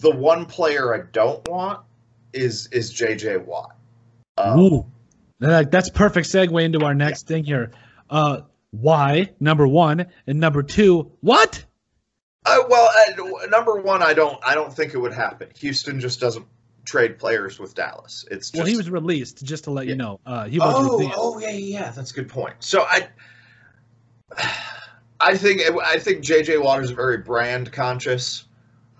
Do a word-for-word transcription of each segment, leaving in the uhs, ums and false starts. the one player I don't want is is J J. Watt. Um, Ooh, that's perfect segue into our next yeah. thing here. Uh, why, number one, and number two, what? Uh, well, uh, number one, I don't I don't think it would happen. Houston just doesn't trade players with Dallas. It's just, well, he was released, just to let yeah. you know. Uh, he was oh, released. oh yeah, yeah, that's a good point. So I. I think I think J J. Watt is a very brand conscious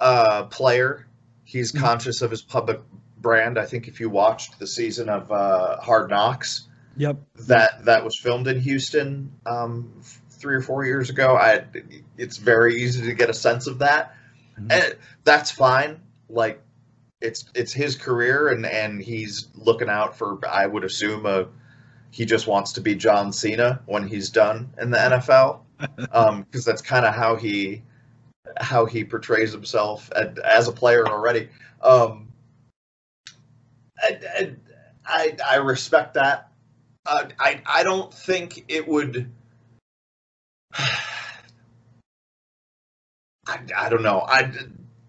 uh, player. He's mm-hmm. conscious of his public brand. I think if you watched the season of uh, Hard Knocks, yep, that that was filmed in Houston um, three or four years ago. I it's very easy to get a sense of that, mm-hmm. and that's fine. Like it's it's his career, and and he's looking out for. I would assume a he just wants to be John Cena when he's done in the N F L. Because um, that's kind of how he, how he portrays himself at, as a player already. Um, I, I I respect that. Uh, I I don't think it would. I, I don't know. I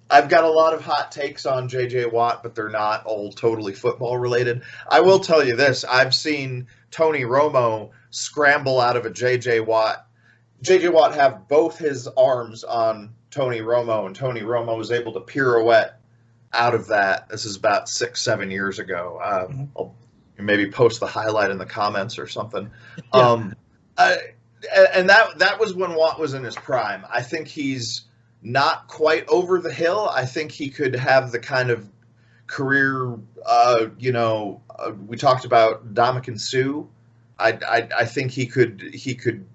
I've got a lot of hot takes on J J. Watt, but they're not all totally football related. I will tell you this: I've seen Tony Romo scramble out of a J J. Watt. J J. Watt have both his arms on Tony Romo, and Tony Romo was able to pirouette out of that. This is about six, seven years ago. Uh, mm-hmm. I'll maybe post the highlight in the comments or something. Yeah. Um, I, and that that was when Watt was in his prime. I think he's not quite over the hill. I think he could have the kind of career, uh, you know, uh, we talked about Ndamukong Suh. I, I I think he could he could.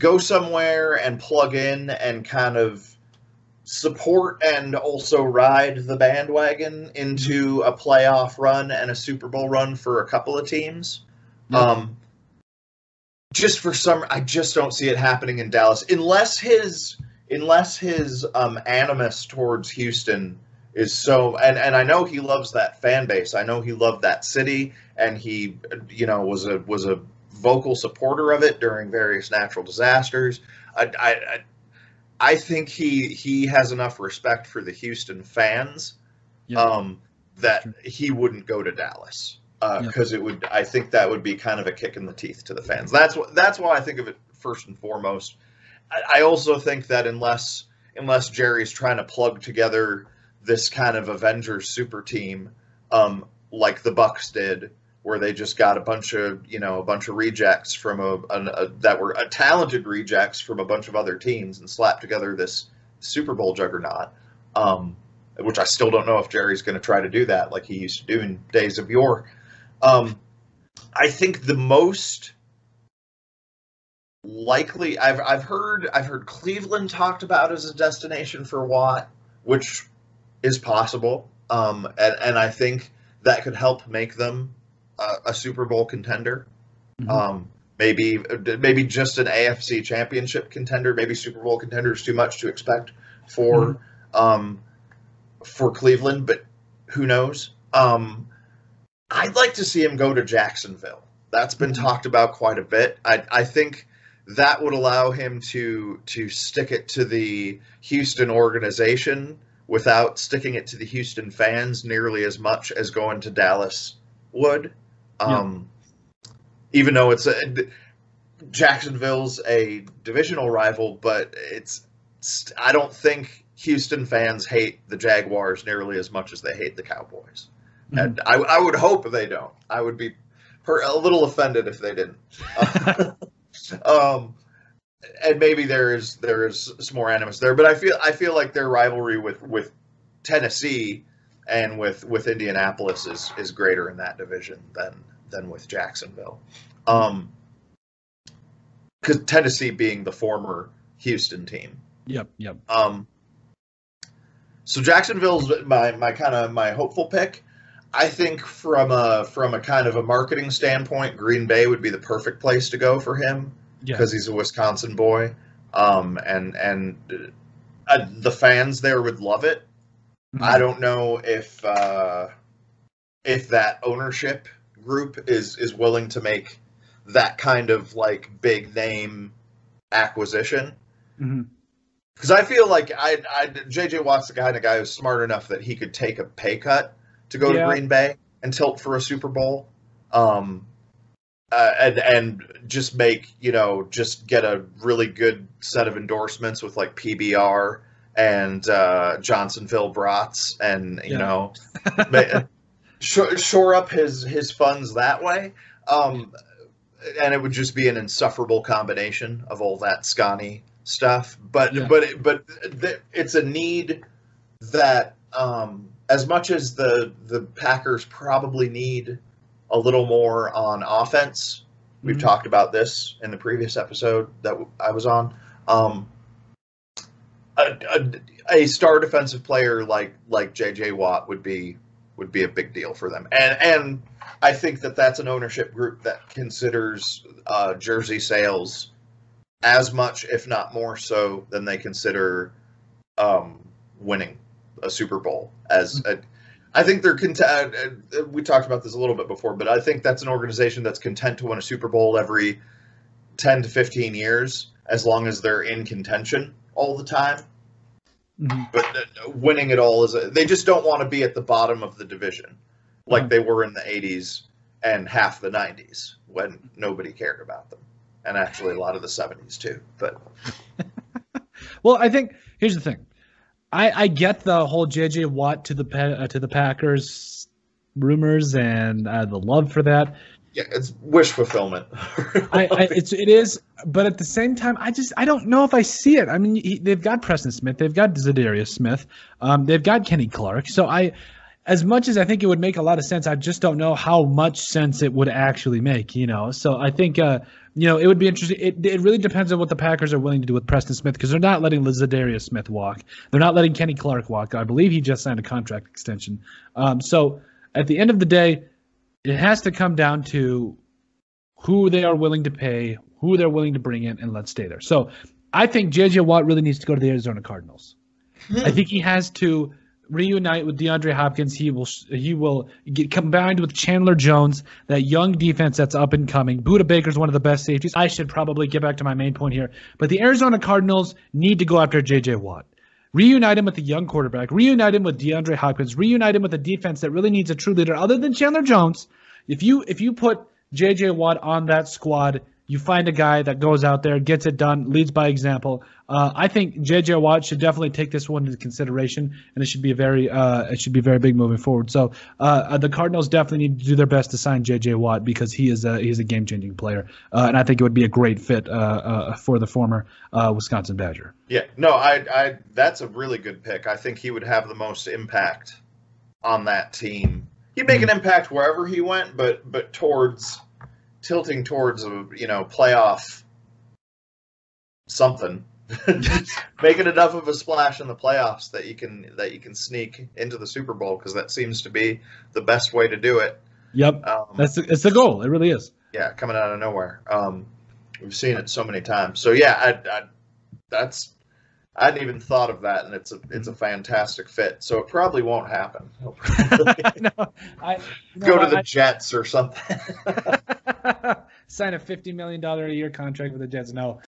go somewhere and plug in and kind of support and also ride the bandwagon into a playoff run and a Super Bowl run for a couple of teams. Mm-hmm. Um, just for some, I just don't see it happening in Dallas unless his unless his um, animus towards Houston is so. And, and I know he loves that fan base. I know he loved that city, and he, you know, was a was a. vocal supporter of it during various natural disasters. I, I, I think he he has enough respect for the Houston fans yep. um, that he wouldn't go to Dallas because uh, yep. it would. I think that would be kind of a kick in the teeth to the fans. That's what that's why I think of it first and foremost. I, I also think that unless unless Jerry's trying to plug together this kind of Avengers super team um, like the Bucs did, where they just got a bunch of, you know, a bunch of rejects from a, a, a that were a talented rejects from a bunch of other teams and slapped together this Super Bowl juggernaut, um, which I still don't know if Jerry's going to try to do that like he used to do in days of yore. Um, I think the most likely I've I've heard I've heard Cleveland talked about as a destination for Watt, which is possible, um, and and I think that could help make them a Super Bowl contender, mm-hmm. um, maybe maybe just an A F C championship contender. Maybe Super Bowl contender is too much to expect for mm-hmm. um, for Cleveland, but who knows? Um, I'd like to see him go to Jacksonville. That's been mm-hmm. talked about quite a bit. I, I think that would allow him to to stick it to the Houston organization without sticking it to the Houston fans nearly as much as going to Dallas would. Um, yeah. Even though it's a, Jacksonville's a divisional rival, but it's I don't think Houston fans hate the Jaguars nearly as much as they hate the Cowboys. Mm-hmm. And I, I would hope they don't. I would be per, a little offended if they didn't. um, and maybe there is there is some more animus there, but I feel I feel like their rivalry with with Tennessee and with, with Indianapolis is, is greater in that division than than with Jacksonville. Um, 'cause Tennessee being the former Houston team. Yep, yep. Um, so Jacksonville's my, my kind of my hopeful pick. I think from a, from a kind of a marketing standpoint, Green Bay would be the perfect place to go for him because yeah. he's a Wisconsin boy. Um, and and uh, the fans there would love it. I don't know if uh, if that ownership group is, is willing to make that kind of like big name acquisition. Mm-hmm. Because I feel like I, I, J J. Watt's the kind of guy who's smart enough that he could take a pay cut to go yeah. to Green Bay and tilt for a Super Bowl, um, uh, and and just make you know just get a really good set of endorsements with like P B R and uh, Johnsonville Brats, and you yeah. know shore, shore up his his funds that way. Um, and it would just be an insufferable combination of all that Scani stuff, but yeah. but it, but th- it's a need that um, as much as the the Packers probably need a little more on offense. Mm-hmm. We've talked about this in the previous episode that w- I was on. Um, a, a, a star defensive player like like J J. Watt would be would be a big deal for them, and and I think that that's an ownership group that considers uh, jersey sales as much, if not more so, than they consider um, winning a Super Bowl. As a, I think they're content. We talked about this a little bit before, but I think that's an organization that's content to win a Super Bowl every ten to fifteen years, as long as they're in contention all the time. Mm-hmm. But winning it all is a, they just don't want to be at the bottom of the division, like mm-hmm. they were in the eighties and half the nineties when nobody cared about them. And actually a lot of the seventies too, but. Well, I think, here's the thing. I, I get the whole J J. Watt to the uh, to the Packers rumors and uh, the love for that. Yeah, it's wish fulfillment. I, I, it's, it is, but at the same time, I just, I don't know if I see it. I mean, he, they've got Preston Smith, they've got Zadarius Smith, um, they've got Kenny Clark. So I, as much as I think it would make a lot of sense, I just don't know how much sense it would actually make, you know? So I think, uh, you know, it would be interesting. It it really depends on what the Packers are willing to do with Preston Smith, because they're not letting Zadarius Smith walk. They're not letting Kenny Clark walk. I believe he just signed a contract extension. Um, so at the end of the day, it has to come down to who they are willing to pay, who they're willing to bring in, and let's stay there. So I think J J. Watt really needs to go to the Arizona Cardinals. I think he has to reunite with DeAndre Hopkins. He will he will get combined with Chandler Jones, that young defense that's up and coming. Buda Baker's one of the best safeties. I should probably get back to my main point here, but the Arizona Cardinals need to go after J J. Watt. Reunite him with the young quarterback. Reunite him with DeAndre Hopkins. Reunite him with a defense that really needs a true leader other than Chandler Jones. If you if you put J J. Watt on that squad, you find a guy that goes out there, gets it done, leads by example. Uh, I think J J. Watt should definitely take this one into consideration, and it should be a very uh, it should be very big moving forward. So uh, the Cardinals definitely need to do their best to sign J J. Watt, because he is a he is a game changing player, uh, and I think it would be a great fit uh, uh, for the former uh, Wisconsin Badger. Yeah, no, I, I that's a really good pick. I think he would have the most impact on that team. He'd make an impact wherever he went, but but towards. tilting towards a you know playoff something, making enough of a splash in the playoffs that you can that you can sneak into the Super Bowl, because that seems to be the best way to do it. Yep, um, that's the, it's the goal. It really is. Yeah, coming out of nowhere. Um, we've seen it so many times. So yeah, I, I that's I hadn't even thought of that, and it's a it's a fantastic fit. So it probably won't happen. Probably no, I, no, go to the I, Jets or something. Sign a fifty million dollars a year contract with the Jets. No.